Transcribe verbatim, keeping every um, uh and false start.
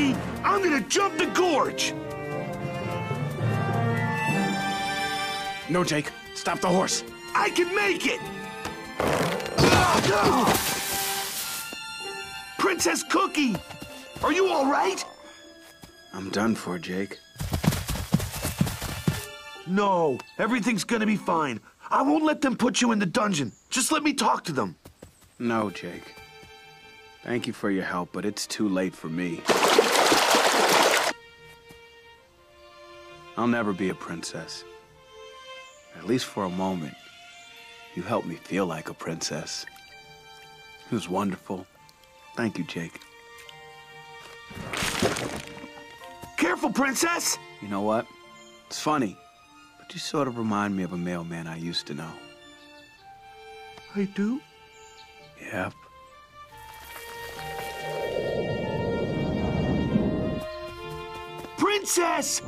Cookie! I'm gonna jump the gorge! No, Jake. Stop the horse. I can make it! Princess Cookie! Are you all right? I'm done for, Jake. No, everything's gonna be fine. I won't let them put you in the dungeon. Just let me talk to them. No, Jake. Thank you for your help, but it's too late for me. I'll never be a princess. At least for a moment. You helped me feel like a princess. It was wonderful. Thank you, Jake. Careful, princess! You know what? It's funny, but you sort of remind me of a mailman I used to know. I do? Yep. Princess!